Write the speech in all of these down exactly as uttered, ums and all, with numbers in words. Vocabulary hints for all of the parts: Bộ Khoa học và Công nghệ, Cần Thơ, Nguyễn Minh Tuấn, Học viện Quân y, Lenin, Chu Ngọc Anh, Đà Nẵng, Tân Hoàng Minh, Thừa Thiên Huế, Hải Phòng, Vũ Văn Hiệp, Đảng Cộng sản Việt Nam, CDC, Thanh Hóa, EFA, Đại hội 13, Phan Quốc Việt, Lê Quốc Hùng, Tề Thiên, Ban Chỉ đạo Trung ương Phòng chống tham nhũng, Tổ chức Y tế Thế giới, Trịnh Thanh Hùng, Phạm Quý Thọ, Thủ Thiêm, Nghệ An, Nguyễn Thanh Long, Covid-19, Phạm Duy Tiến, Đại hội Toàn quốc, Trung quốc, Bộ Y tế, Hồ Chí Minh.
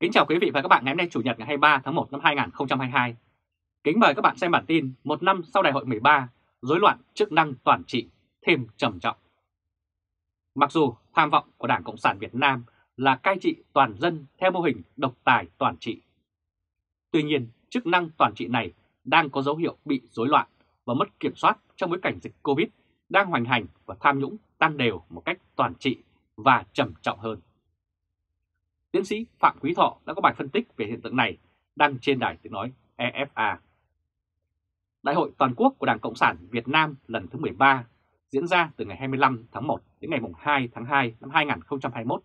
Kính chào quý vị và các bạn, ngày hôm nay Chủ nhật ngày hai mươi ba tháng một năm hai nghìn không trăm hai mươi hai. Kính mời các bạn xem bản tin một năm sau Đại hội mười ba, rối loạn chức năng toàn trị thêm trầm trọng. Mặc dù tham vọng của Đảng Cộng sản Việt Nam là cai trị toàn dân theo mô hình độc tài toàn trị, tuy nhiên chức năng toàn trị này đang có dấu hiệu bị rối loạn và mất kiểm soát trong bối cảnh dịch Covid đang hoành hành và tham nhũng tăng đều một cách toàn trị và trầm trọng hơn. Tiến sĩ Phạm Quý Thọ đã có bài phân tích về hiện tượng này đăng trên đài tiếng nói E F A. Đại hội Toàn quốc của Đảng Cộng sản Việt Nam lần thứ mười ba diễn ra từ ngày hai mươi lăm tháng một đến ngày hai tháng hai năm hai nghìn không trăm hai mươi mốt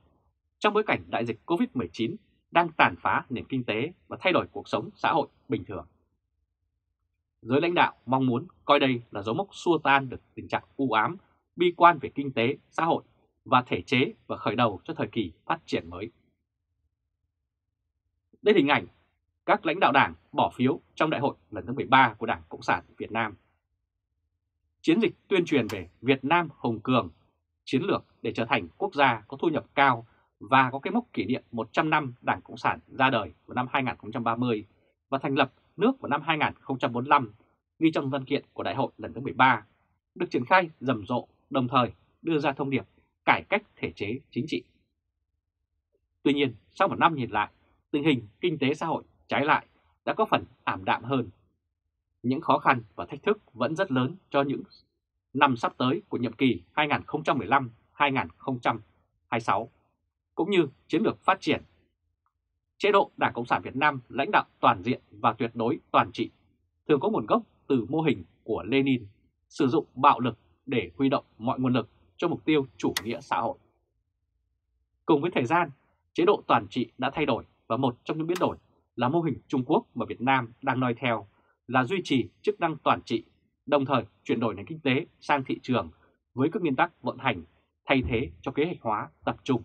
trong bối cảnh đại dịch Covid mười chín đang tàn phá nền kinh tế và thay đổi cuộc sống xã hội bình thường. Giới lãnh đạo mong muốn coi đây là dấu mốc xua tan được tình trạng u ám, bi quan về kinh tế, xã hội và thể chế và khởi đầu cho thời kỳ phát triển mới. Đây là hình ảnh các lãnh đạo đảng bỏ phiếu trong đại hội lần thứ mười ba của Đảng Cộng sản Việt Nam. Chiến dịch tuyên truyền về Việt Nam hùng cường, chiến lược để trở thành quốc gia có thu nhập cao và có cái mốc kỷ niệm một trăm năm Đảng Cộng sản ra đời vào năm hai nghìn không trăm ba mươi và thành lập nước vào năm hai nghìn không trăm bốn mươi lăm, ghi trong văn kiện của đại hội lần thứ mười ba, được triển khai rầm rộ, đồng thời đưa ra thông điệp cải cách thể chế chính trị. Tuy nhiên, sau một năm nhìn lại, tình hình kinh tế xã hội trái lại đã có phần ảm đạm hơn. Những khó khăn và thách thức vẫn rất lớn cho những năm sắp tới của nhiệm kỳ hai nghìn không trăm mười lăm đến hai nghìn không trăm hai mươi sáu, cũng như chiến lược phát triển. Chế độ Đảng Cộng sản Việt Nam lãnh đạo toàn diện và tuyệt đối toàn trị, thường có nguồn gốc từ mô hình của Lenin, sử dụng bạo lực để huy động mọi nguồn lực cho mục tiêu chủ nghĩa xã hội. Cùng với thời gian, chế độ toàn trị đã thay đổi và một trong những biến đổi là mô hình Trung Quốc mà Việt Nam đang noi theo là duy trì chức năng toàn trị, đồng thời chuyển đổi nền kinh tế sang thị trường với các nguyên tắc vận hành thay thế cho kế hoạch hóa tập trung.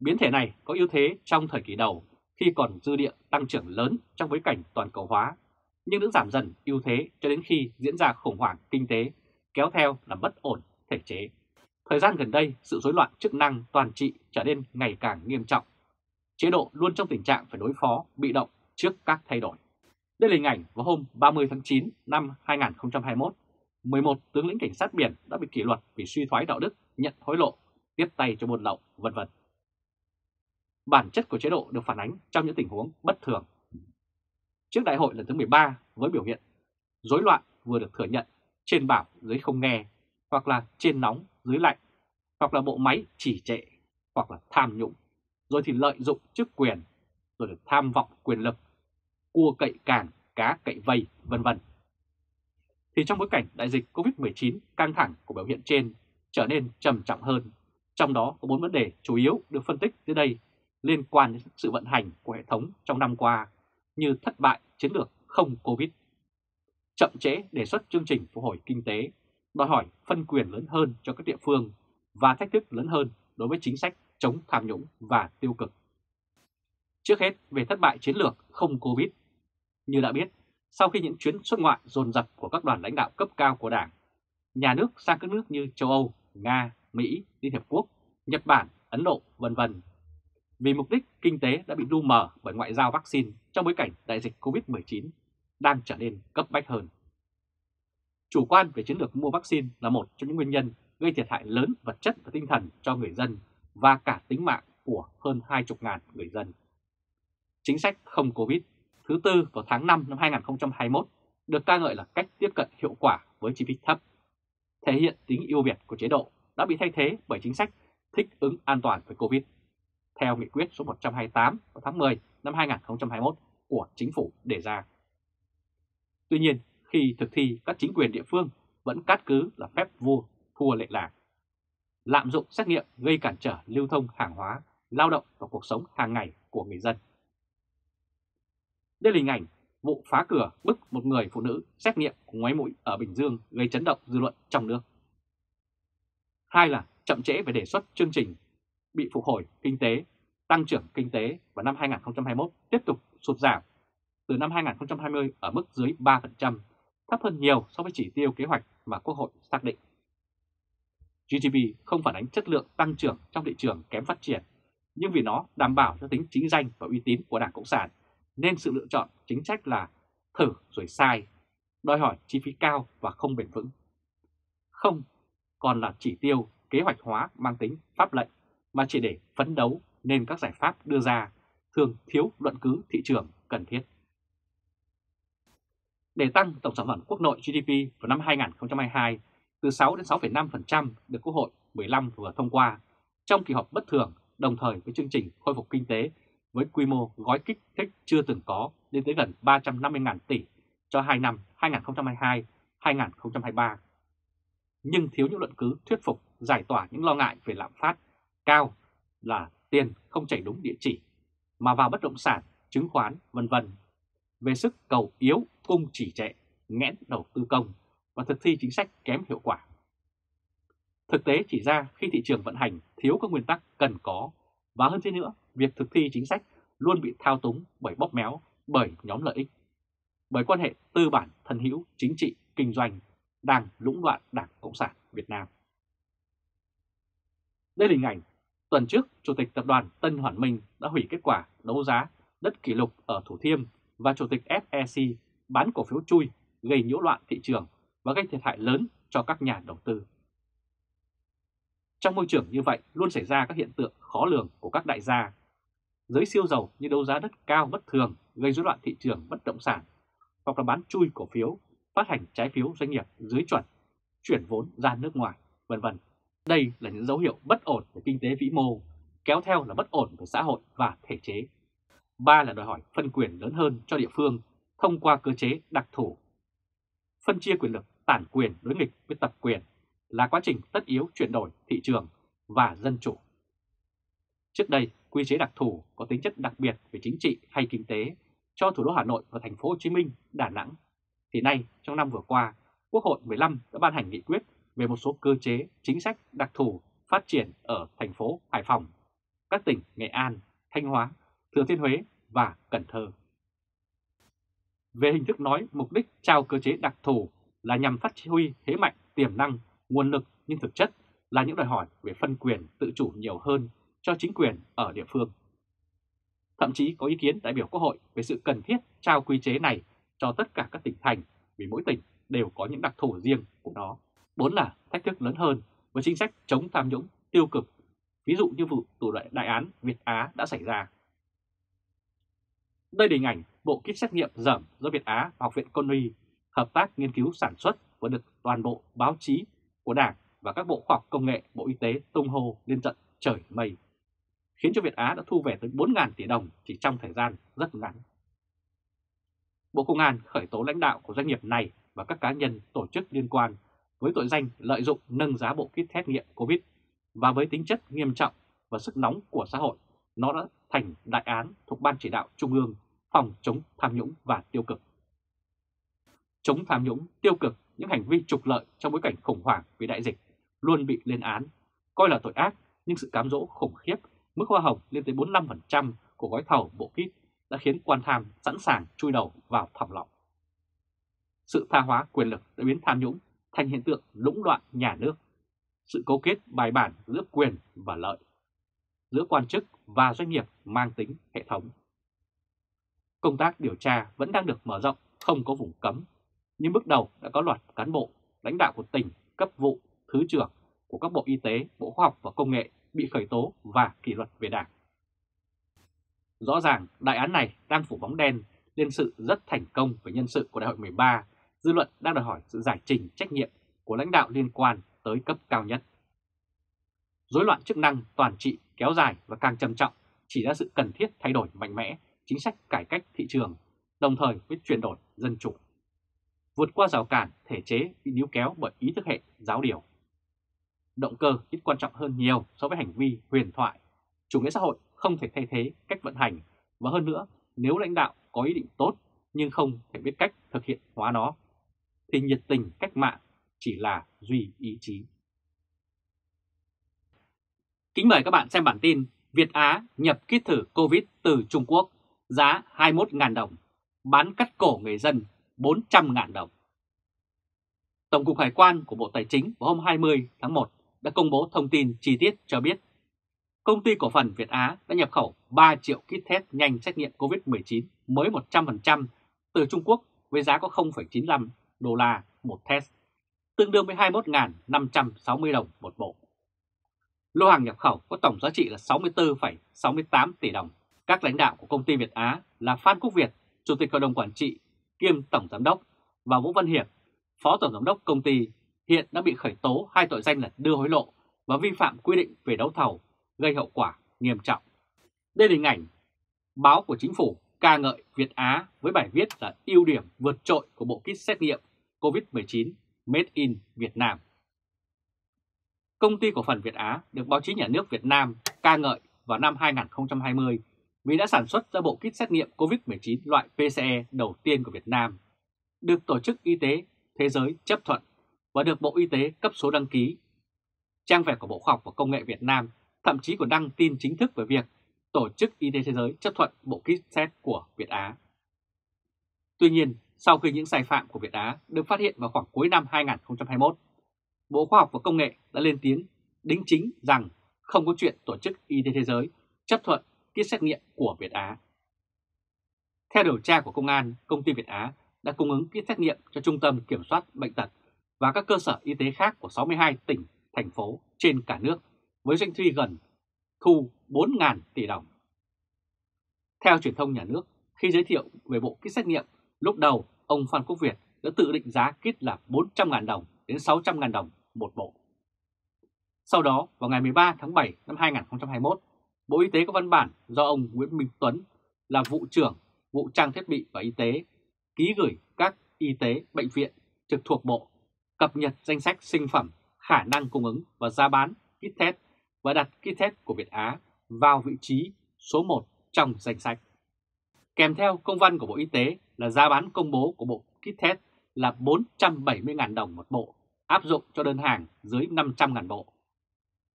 Biến thể này có ưu thế trong thời kỳ đầu khi còn dư địa tăng trưởng lớn trong bối cảnh toàn cầu hóa, nhưng đã giảm dần ưu thế cho đến khi diễn ra khủng hoảng kinh tế, kéo theo là bất ổn thể chế. Thời gian gần đây, sự rối loạn chức năng toàn trị trở nên ngày càng nghiêm trọng. Chế độ luôn trong tình trạng phải đối phó, bị động trước các thay đổi. Đây là hình ảnh vào hôm ba mươi tháng chín năm hai nghìn không trăm hai mươi mốt, mười một tướng lĩnh cảnh sát biển đã bị kỷ luật vì suy thoái đạo đức, nhận hối lộ, tiếp tay cho buôn lậu, vân vân. Bản chất của chế độ được phản ánh trong những tình huống bất thường. Trước đại hội lần thứ mười ba với biểu hiện rối loạn vừa được thừa nhận, trên bảo dưới không nghe, hoặc là trên nóng dưới lạnh, hoặc là bộ máy trì trệ, hoặc là tham nhũng, rồi thì lợi dụng chức quyền, rồi được tham vọng quyền lực, cua cậy càng, cá cậy vây, vân vân. Thì trong bối cảnh đại dịch Covid mười chín, căng thẳng của biểu hiện trên trở nên trầm trọng hơn, trong đó có bốn vấn đề chủ yếu được phân tích dưới đây liên quan đến sự vận hành của hệ thống trong năm qua như thất bại chiến lược không Covid, chậm trễ đề xuất chương trình phục hồi kinh tế, đòi hỏi phân quyền lớn hơn cho các địa phương và thách thức lớn hơn đối với chính sách chống tham nhũng và tiêu cực. Trước hết về thất bại chiến lược không Covid, như đã biết, sau khi những chuyến xuất ngoại dồn dập của các đoàn lãnh đạo cấp cao của Đảng, nhà nước sang các nước như châu Âu, Nga, Mỹ, Liên Hiệp Quốc, Nhật Bản, Ấn Độ, vân vân, vì mục đích kinh tế đã bị lu mờ bởi ngoại giao vaccine trong bối cảnh đại dịch Covid mười chín đang trở nên cấp bách hơn. Chủ quan về chiến lược mua vaccine là một trong những nguyên nhân gây thiệt hại lớn vật chất và tinh thần cho người dân và cả tính mạng của hơn hai mươi nghìn người dân. Chính sách không Covid thứ tư vào tháng năm năm hai nghìn không trăm hai mươi mốt được ca ngợi là cách tiếp cận hiệu quả với chi phí thấp, thể hiện tính ưu việt của chế độ đã bị thay thế bởi chính sách thích ứng an toàn với Covid, theo nghị quyết số một trăm hai mươi tám vào tháng mười năm hai nghìn không trăm hai mươi mốt của Chính phủ đề ra. Tuy nhiên, khi thực thi các chính quyền địa phương vẫn cát cứ là phép vua thua lệ làng, lạm dụng xét nghiệm gây cản trở lưu thông hàng hóa, lao động và cuộc sống hàng ngày của người dân. Đây là hình ảnh vụ phá cửa bức một người phụ nữ xét nghiệm ngoáy mũi ở Bình Dương gây chấn động dư luận trong nước. Hai là chậm trễ về đề xuất chương trình bị phục hồi kinh tế, tăng trưởng kinh tế vào năm hai nghìn không trăm hai mươi mốt tiếp tục sụt giảm, từ năm hai nghìn không trăm hai mươi ở mức dưới ba phần trăm, thấp hơn nhiều so với chỉ tiêu kế hoạch mà Quốc hội xác định. giê đê pê không phản ánh chất lượng tăng trưởng trong thị trường kém phát triển, nhưng vì nó đảm bảo cho tính chính danh và uy tín của Đảng Cộng sản, nên sự lựa chọn chính sách là thử rồi sai, đòi hỏi chi phí cao và không bền vững. Không còn là chỉ tiêu kế hoạch hóa mang tính pháp lệnh, mà chỉ để phấn đấu nên các giải pháp đưa ra thường thiếu luận cứ thị trường cần thiết. Để tăng tổng sản phẩm quốc nội giê đê pê vào năm hai nghìn không trăm hai mươi hai từ sáu đến sáu phẩy năm phần trăm được Quốc hội mười lăm vừa thông qua trong kỳ họp bất thường, đồng thời với chương trình khôi phục kinh tế với quy mô gói kích thích chưa từng có lên tới gần ba trăm năm mươi nghìn tỷ cho hai năm hai nghìn không trăm hai mươi hai hai nghìn không trăm hai mươi ba. Nhưng thiếu những luận cứ thuyết phục giải tỏa những lo ngại về lạm phát cao là tiền không chảy đúng địa chỉ mà vào bất động sản, chứng khoán, vân vân, về sức cầu yếu, cung trì trệ, nghẽn đầu tư công và thực thi chính sách kém hiệu quả. Thực tế chỉ ra khi thị trường vận hành thiếu các nguyên tắc cần có, và hơn thế nữa, việc thực thi chính sách luôn bị thao túng bởi bóp méo, bởi nhóm lợi ích, bởi quan hệ tư bản thân hữu chính trị, kinh doanh đang lũng đoạn Đảng Cộng sản Việt Nam. Đây là hình ảnh tuần trước Chủ tịch Tập đoàn Tân Hoàng Minh đã hủy kết quả đấu giá đất kỷ lục ở Thủ Thiêm và Chủ tịch ép e xê bán cổ phiếu chui gây nhiễu loạn thị trường và gây thiệt hại lớn cho các nhà đầu tư. Trong môi trường như vậy luôn xảy ra các hiện tượng khó lường của các đại gia. Giới siêu giàu như đấu giá đất cao bất thường gây rối loạn thị trường bất động sản, hoặc là bán chui cổ phiếu, phát hành trái phiếu doanh nghiệp dưới chuẩn, chuyển vốn ra nước ngoài, vân vân. Đây là những dấu hiệu bất ổn về kinh tế vĩ mô, kéo theo là bất ổn về xã hội và thể chế. Ba là đòi hỏi phân quyền lớn hơn cho địa phương thông qua cơ chế đặc thù. Phân chia quyền lực tản quyền đối nghịch với tập quyền là quá trình tất yếu chuyển đổi thị trường và dân chủ. Trước đây, quy chế đặc thù có tính chất đặc biệt về chính trị hay kinh tế cho thủ đô Hà Nội và thành phố Hồ Chí Minh, Đà Nẵng. Thì nay, trong năm vừa qua, Quốc hội mười lăm đã ban hành nghị quyết về một số cơ chế, chính sách đặc thù phát triển ở thành phố Hải Phòng, các tỉnh Nghệ An, Thanh Hóa, Thừa Thiên Huế và Cần Thơ. Về hình thức nói, mục đích trao cơ chế đặc thù là nhằm phát huy thế mạnh, tiềm năng, nguồn lực, nhưng thực chất là những đòi hỏi về phân quyền tự chủ nhiều hơn cho chính quyền ở địa phương. Thậm chí có ý kiến đại biểu Quốc hội về sự cần thiết trao quy chế này cho tất cả các tỉnh thành, vì mỗi tỉnh đều có những đặc thù riêng của nó. Bốn là thách thức lớn hơn với chính sách chống tham nhũng tiêu cực, ví dụ như vụ tù đại án Việt Á đã xảy ra. Đây là hình ảnh bộ kit xét nghiệm dởm do Việt Á và Học viện Quân y hợp tác nghiên cứu sản xuất và được toàn bộ báo chí của Đảng và các bộ khoa học công nghệ, Bộ Y tế tung hô lên tận trời mây, khiến cho Việt Á đã thu về tới bốn nghìn tỷ đồng chỉ trong thời gian rất ngắn. Bộ Công an khởi tố lãnh đạo của doanh nghiệp này và các cá nhân tổ chức liên quan với tội danh lợi dụng nâng giá bộ kit xét nghiệm Covid, và với tính chất nghiêm trọng và sức nóng của xã hội, nó đã thành đại án thuộc Ban Chỉ đạo Trung ương Phòng chống tham nhũng và tiêu cực. Chống tham nhũng, tiêu cực, những hành vi trục lợi trong bối cảnh khủng hoảng vì đại dịch luôn bị lên án, coi là tội ác, nhưng sự cám dỗ khủng khiếp, mức hoa hồng lên tới bốn mươi lăm phần trăm của gói thầu bộ kit đã khiến quan tham sẵn sàng chui đầu vào thòng lọng. Sự tha hóa quyền lực đã biến tham nhũng thành hiện tượng lũng đoạn nhà nước, sự cấu kết bài bản giữa quyền và lợi, giữa quan chức và doanh nghiệp mang tính hệ thống. Công tác điều tra vẫn đang được mở rộng, không có vùng cấm, nhưng bước đầu đã có loạt cán bộ, lãnh đạo của tỉnh, cấp vụ, thứ trưởng của các Bộ Y tế, Bộ Khoa học và Công nghệ bị khởi tố và kỷ luật về Đảng. Rõ ràng, đại án này đang phủ bóng đen lên sự rất thành công về nhân sự của Đại hội mười ba, dư luận đang đòi hỏi sự giải trình trách nhiệm của lãnh đạo liên quan tới cấp cao nhất. Rối loạn chức năng toàn trị kéo dài và càng trầm trọng chỉ ra sự cần thiết thay đổi mạnh mẽ chính sách cải cách thị trường, đồng thời với chuyển đổi dân chủ, vượt qua rào cản thể chế bị níu kéo bởi ý thức hệ giáo điều. Động cơ ít quan trọng hơn nhiều so với hành vi huyền thoại. Chủ nghĩa xã hội không thể thay thế cách vận hành, và hơn nữa, nếu lãnh đạo có ý định tốt nhưng không thể biết cách thực hiện hóa nó, thì nhiệt tình cách mạng chỉ là duy ý chí. Kính mời các bạn xem bản tin Việt Á nhập kit thử Covid từ Trung Quốc, giá hai mươi mốt nghìn đồng, bán cắt cổ người dân bốn trăm nghìn đồng. Tổng cục Hải quan của Bộ Tài chính vào hôm hai mươi tháng một đã công bố thông tin chi tiết cho biết công ty cổ phần Việt Á đã nhập khẩu ba triệu kit test nhanh xét nghiệm Covid mười chín mới một trăm phần trăm từ Trung Quốc với giá có không phẩy chín mươi lăm đô la một test, tương đương với hai mươi mốt nghìn năm trăm sáu mươi đồng một bộ. Lô hàng nhập khẩu có tổng giá trị là sáu mươi tư phẩy sáu mươi tám tỷ đồng. Các lãnh đạo của công ty Việt Á là Phan Quốc Việt, Chủ tịch Hội đồng Quản trị kiêm Tổng Giám đốc, và Vũ Văn Hiệp, Phó Tổng Giám đốc công ty, hiện đã bị khởi tố hai tội danh là đưa hối lộ và vi phạm quy định về đấu thầu gây hậu quả nghiêm trọng. Đây là hình ảnh báo của chính phủ ca ngợi Việt Á với bài viết là ưu điểm vượt trội của bộ kit xét nghiệm Covid mười chín Made in Việt Nam. Công ty cổ phần Việt Á được báo chí nhà nước Việt Nam ca ngợi vào năm hai nghìn không trăm hai mươi vì đã sản xuất ra bộ kit xét nghiệm Covid mười chín loại pê xê e đầu tiên của Việt Nam, được Tổ chức Y tế Thế giới chấp thuận và được Bộ Y tế cấp số đăng ký. Trang web của Bộ Khoa học và Công nghệ Việt Nam thậm chí còn đăng tin chính thức về việc Tổ chức Y tế Thế giới chấp thuận bộ kit test của Việt Á. Tuy nhiên, sau khi những sai phạm của Việt Á được phát hiện vào khoảng cuối năm hai nghìn không trăm hai mươi mốt, Bộ Khoa học và Công nghệ đã lên tiếng đính chính rằng không có chuyện Tổ chức Y tế Thế giới chấp thuận kit xét nghiệm của Việt Á. Theo điều tra của công an, công ty Việt Á đã cung ứng kit xét nghiệm cho Trung tâm Kiểm soát Bệnh tật và các cơ sở y tế khác của sáu mươi hai tỉnh, thành phố trên cả nước với doanh thu gần thu bốn nghìn tỷ đồng. Theo truyền thông nhà nước, khi giới thiệu về bộ kit xét nghiệm, lúc đầu ông Phan Quốc Việt đã tự định giá kit là bốn trăm nghìn đồng đến sáu trăm nghìn đồng một bộ. Sau đó, vào ngày mười ba tháng bảy năm hai nghìn không trăm hai mươi mốt, Bộ Y tế có văn bản do ông Nguyễn Minh Tuấn là vụ trưởng vụ trang thiết bị và y tế ký gửi các y tế bệnh viện trực thuộc bộ cập nhật danh sách sinh phẩm khả năng cung ứng và giá bán kit test và đặt kit test của Việt Á vào vị trí số một trong danh sách. Kèm theo công văn của Bộ Y tế là giá bán công bố của bộ kit test là bốn trăm bảy mươi nghìn đồng một bộ, áp dụng cho đơn hàng dưới năm trăm nghìn bộ.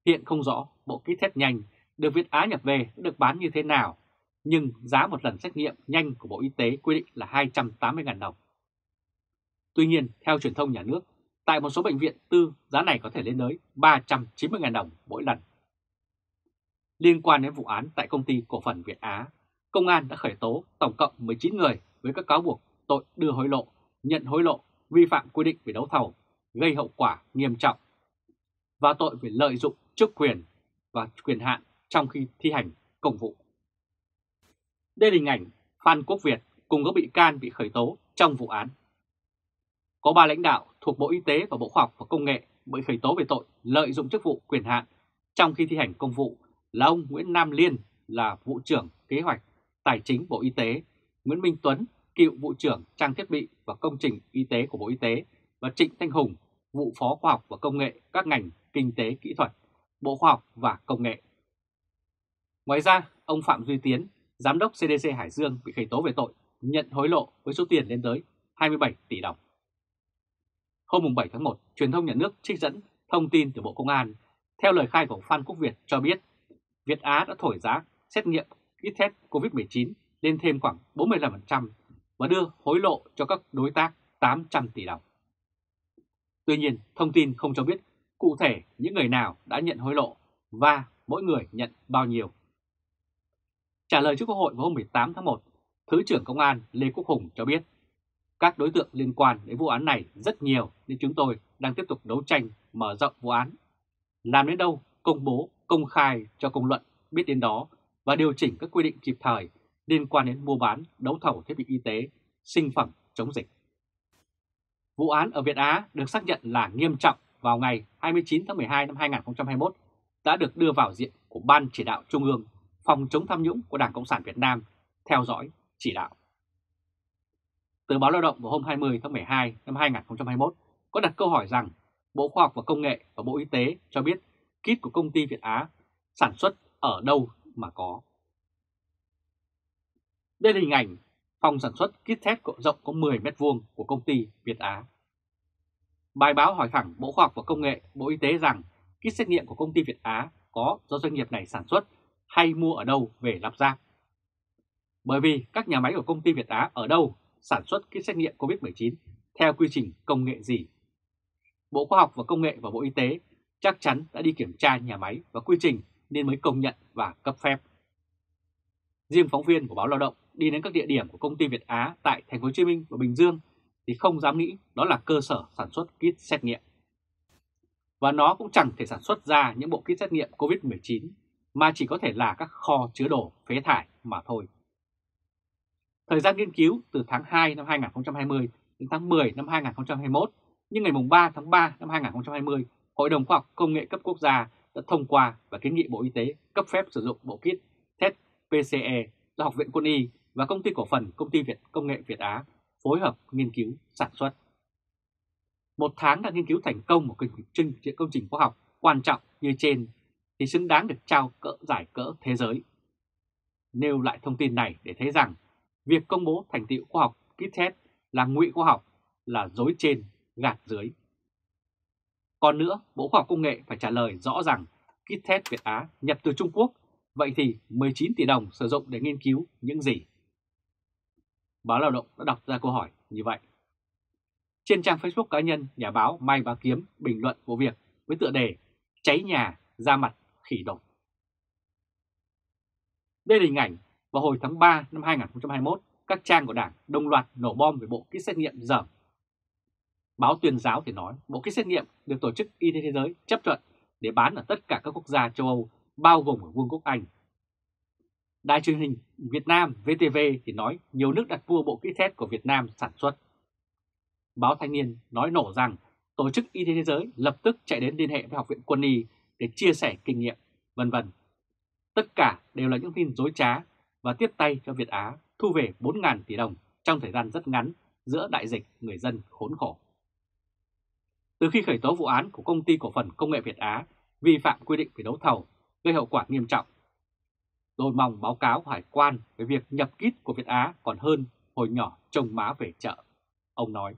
Hiện không rõ bộ kit test nhanh được Việt Á nhập về được bán như thế nào, nhưng giá một lần xét nghiệm nhanh của Bộ Y tế quy định là hai trăm tám mươi nghìn đồng. Tuy nhiên, theo truyền thông nhà nước, tại một số bệnh viện tư, giá này có thể lên tới ba trăm chín mươi nghìn đồng mỗi lần. Liên quan đến vụ án tại công ty cổ phần Việt Á, công an đã khởi tố tổng cộng mười chín người với các cáo buộc tội đưa hối lộ, nhận hối lộ, vi phạm quy định về đấu thầu, gây hậu quả nghiêm trọng và tội về lợi dụng chức quyền và quyền hạn trong khi thi hành công vụ. Đây là hình ảnh Phan Quốc Việt cùng các bị can bị khởi tố trong vụ án. Có ba lãnh đạo thuộc Bộ Y tế và Bộ Khoa học và Công nghệ bị khởi tố về tội lợi dụng chức vụ quyền hạn trong khi thi hành công vụ là ông Nguyễn Nam Liên là vụ trưởng kế hoạch tài chính Bộ Y tế, Nguyễn Minh Tuấn cựu vụ trưởng trang thiết bị và công trình y tế của Bộ Y tế và Trịnh Thanh Hùng, vụ phó khoa học và công nghệ các ngành kinh tế kỹ thuật, Bộ Khoa học và Công nghệ. Ngoài ra, ông Phạm Duy Tiến, giám đốc xê đê xê Hải Dương bị khởi tố về tội nhận hối lộ với số tiền lên tới hai mươi bảy tỷ đồng. Hôm bảy tháng một, truyền thông nhà nước trích dẫn thông tin từ Bộ Công an. Theo lời khai của Phan Quốc Việt cho biết, Việt Á đã thổi giá xét nghiệm kit test Covid mười chín lên thêm khoảng bốn mươi lăm phần trăm và đưa hối lộ cho các đối tác tám trăm tỷ đồng. Tuy nhiên, thông tin không cho biết cụ thể những người nào đã nhận hối lộ và mỗi người nhận bao nhiêu. Trả lời trước Quốc hội vào hôm mười tám tháng một, Thứ trưởng Công an Lê Quốc Hùng cho biết, các đối tượng liên quan đến vụ án này rất nhiều nên chúng tôi đang tiếp tục đấu tranh mở rộng vụ án, làm đến đâu công bố công khai cho công luận biết đến đó và điều chỉnh các quy định kịp thời liên quan đến mua bán, đấu thầu thiết bị y tế, sinh phẩm chống dịch. Vụ án ở Việt Á được xác nhận là nghiêm trọng vào ngày hai mươi chín tháng mười hai năm hai nghìn không trăm hai mươi mốt, đã được đưa vào diện của Ban Chỉ đạo Trung ương Phòng chống tham nhũng của Đảng Cộng sản Việt Nam theo dõi chỉ đạo. Tờ báo Lao động vào hôm hai mươi tháng mười hai năm hai nghìn không trăm hai mươi mốt có đặt câu hỏi rằng Bộ Khoa học và Công nghệ và Bộ Y tế cho biết kit của công ty Việt Á sản xuất ở đâu mà có. Đây là hình ảnh phòng sản xuất kit test rộng có mười mét vuông của công ty Việt Á. Bài báo hỏi thẳng Bộ Khoa học và Công nghệ, Bộ Y tế rằng kit xét nghiệm của công ty Việt Á có do doanh nghiệp này sản xuất hay mua ở đâu về lắp ráp. Bởi vì các nhà máy của công ty Việt Á ở đâu sản xuất kit xét nghiệm Covid mười chín theo quy trình công nghệ gì. Bộ Khoa học và Công nghệ và Bộ Y tế chắc chắn đã đi kiểm tra nhà máy và quy trình nên mới công nhận và cấp phép. Riêng phóng viên của báo Lao động đi đến các địa điểm của công ty Việt Á tại Thành phố Hồ Chí Minh và Bình Dương thì không dám nghĩ đó là cơ sở sản xuất kit xét nghiệm. Và nó cũng chẳng thể sản xuất ra những bộ kit xét nghiệm Covid mười chín mà chỉ có thể là các kho chứa đồ phế thải mà thôi. Thời gian nghiên cứu từ tháng hai năm hai nghìn không trăm hai mươi đến tháng mười năm hai nghìn không trăm hai mươi mốt, nhưng ngày ba tháng ba năm hai nghìn không trăm hai mươi, Hội đồng Khoa học Công nghệ cấp quốc gia đã thông qua và kiến nghị Bộ Y tế cấp phép sử dụng bộ kit test pê xê e do Học viện Quân y và Công ty Cổ phần Công ty Việt Công nghệ Việt Á phối hợp nghiên cứu sản xuất. Một tháng đã nghiên cứu thành công một công trình khoa học quan trọng như trên thì xứng đáng được trao cỡ giải cỡ thế giới. Nêu lại thông tin này để thấy rằng việc công bố thành tựu khoa học kit test là ngụy khoa học, là dối trên gạt dưới. Còn nữa, Bộ Khoa học Công nghệ phải trả lời rõ rằng kit test Việt Á nhập từ Trung Quốc, vậy thì mười chín tỷ đồng sử dụng để nghiên cứu những gì? Báo Lao động đã đọc ra câu hỏi như vậy. Trên trang Facebook cá nhân, nhà báo Mai Bá Kiếm bình luận vụ việc với tựa đề "Cháy nhà ra mặt khỉ đột". Đây là hình ảnh vào hồi tháng ba năm hai nghìn không trăm hai mươi mốt, các trang của Đảng đồng loạt nổ bom về bộ kit xét nghiệm dởm. Báo Tuyên giáo thì nói bộ kit xét nghiệm được Tổ chức Y tế Thế giới chấp thuận để bán ở tất cả các quốc gia châu Âu, bao gồm ở Vương quốc Anh. Đài truyền hình Việt Nam vê tê vê thì nói nhiều nước đặt mua bộ kit test của Việt Nam sản xuất. Báo Thanh niên nói nổ rằng Tổ chức Y tế Thế giới lập tức chạy đến liên hệ với Học viện Quân y để chia sẻ kinh nghiệm, vân vân. Tất cả đều là những tin dối trá và tiếp tay cho Việt Á thu về bốn nghìn tỷ đồng trong thời gian rất ngắn giữa đại dịch người dân khốn khổ. Từ khi khởi tố vụ án của Công ty Cổ phần Công nghệ Việt Á vi phạm quy định về đấu thầu gây hậu quả nghiêm trọng, tôi mong báo cáo hải quan về việc nhập kit của Việt Á còn hơn hồi nhỏ trông má về chợ, ông nói.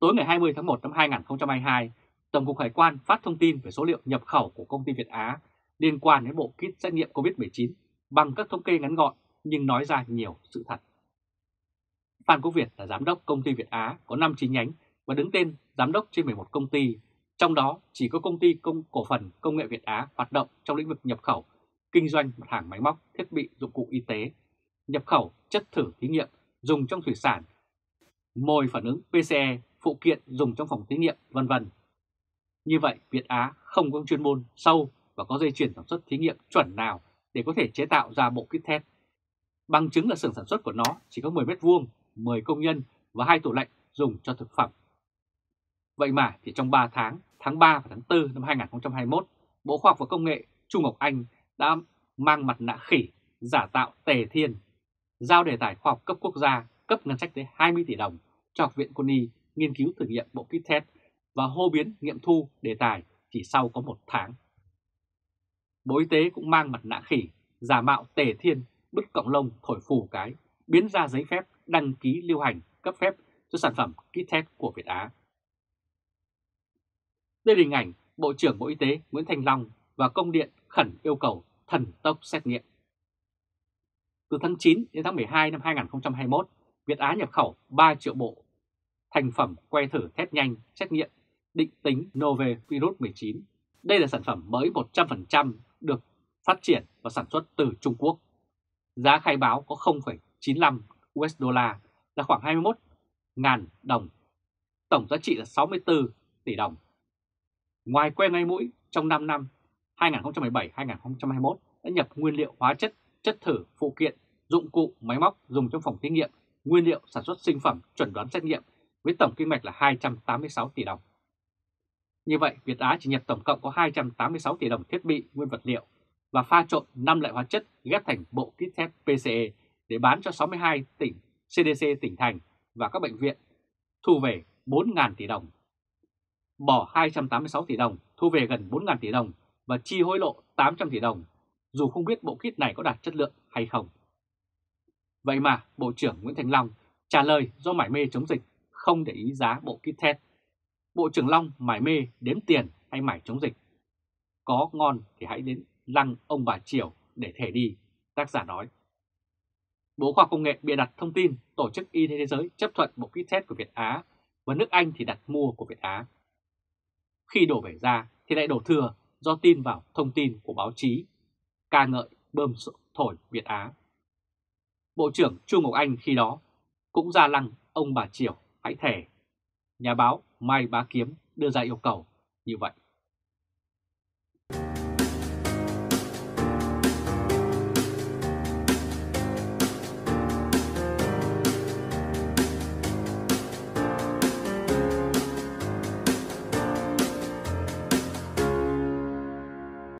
Tối ngày hai mươi tháng một năm hai nghìn không trăm hai mươi hai, Tổng cục Hải quan phát thông tin về số liệu nhập khẩu của Công ty Việt Á liên quan đến bộ kit xét nghiệm Covid mười chín bằng các thống kê ngắn gọn nhưng nói ra nhiều sự thật. Phan Quốc Việt là giám đốc Công ty Việt Á có năm chi nhánh và đứng tên giám đốc trên mười một công ty, trong đó chỉ có Công ty công, Cổ phần Công nghệ Việt Á hoạt động trong lĩnh vực nhập khẩu, kinh doanh mặt hàng máy móc, thiết bị dụng cụ y tế, nhập khẩu chất thử thí nghiệm dùng trong thủy sản, mồi phản ứng pê xê e, phụ kiện dùng trong phòng thí nghiệm, vân vân. Như vậy, Việt Á không có chuyên môn sâu và có dây chuyền sản xuất thí nghiệm chuẩn nào để có thể chế tạo ra bộ kit test. Bằng chứng là xưởng sản xuất của nó chỉ có mười mét vuông, mười công nhân và hai tủ lạnh dùng cho thực phẩm. Vậy mà thì trong ba tháng, tháng ba và tháng tư năm hai nghìn không trăm hai mươi mốt, Bộ Khoa học và Công nghệ Chu Ngọc Anh đã mang mặt nạ khỉ, giả tạo Tề Thiên, giao đề tài khoa học cấp quốc gia, cấp ngân sách tới hai mươi tỷ đồng cho Học viện Quân y nghiên cứu thử nghiệm bộ kit test và hô biến nghiệm thu đề tài chỉ sau có một tháng. Bộ Y tế cũng mang mặt nạ khỉ, giả mạo Tề Thiên, bứt cọng lông thổi phù cái, biến ra giấy phép đăng ký lưu hành, cấp phép cho sản phẩm kit test của Việt Á. Đây là hình ảnh Bộ trưởng Bộ Y tế Nguyễn Thanh Long và công điện khẩn yêu cầu thần tốc xét nghiệm. Từ tháng chín đến tháng mười hai năm hai nghìn không trăm hai mươi mốt, Việt Á nhập khẩu ba triệu bộ thành phẩm que thử test nhanh, xét nghiệm định tính Novavirus mười chín. Đây là sản phẩm mới một trăm phần trăm được phát triển và sản xuất từ Trung Quốc. Giá khai báo có không phẩy chín lăm u ét đô là khoảng hai mươi mốt nghìn đồng, tổng giá trị là sáu mươi tư tỷ đồng. Ngoài que ngay mũi, trong năm năm hai nghìn không trăm mười bảy đến hai nghìn không trăm hai mươi mốt đã nhập nguyên liệu hóa chất, chất thử, phụ kiện, dụng cụ, máy móc dùng trong phòng thí nghiệm, nguyên liệu sản xuất sinh phẩm chuẩn đoán xét nghiệm với tổng kim ngạch là hai trăm tám mươi sáu tỷ đồng. Như vậy, Việt Á chỉ nhập tổng cộng có hai trăm tám mươi sáu tỷ đồng thiết bị, nguyên vật liệu và pha trộn năm loại hóa chất ghép thành bộ kit test pê xê e để bán cho sáu mươi hai tỉnh, xê đê xê tỉnh thành và các bệnh viện, thu về bốn nghìn tỷ đồng. Bỏ hai trăm tám mươi sáu tỷ đồng, thu về gần bốn nghìn tỷ đồng và chi hối lộ tám trăm tỷ đồng, dù không biết bộ kit này có đạt chất lượng hay không. Vậy mà, Bộ trưởng Nguyễn Thanh Long trả lời do mải mê chống dịch, không để ý giá bộ kit test. Bộ trưởng Long mải mê đếm tiền hay mải chống dịch? Có ngon thì hãy đến lăng ông bà Triều để thề đi, tác giả nói. Bộ Khoa học Công nghệ bịa đặt thông tin Tổ chức Y tế Thế giới chấp thuận bộ kit test của Việt Á và nước Anh thì đặt mua của Việt Á. Khi đổ bể ra thì lại đổ thừa do tin vào thông tin của báo chí, ca ngợi bơm thổi Việt Á. Bộ trưởng Chu Ngọc Anh khi đó cũng ra lăng ông bà Triều hãy thề. Nhà báo Mai Bá Kiếm đưa ra yêu cầu như vậy.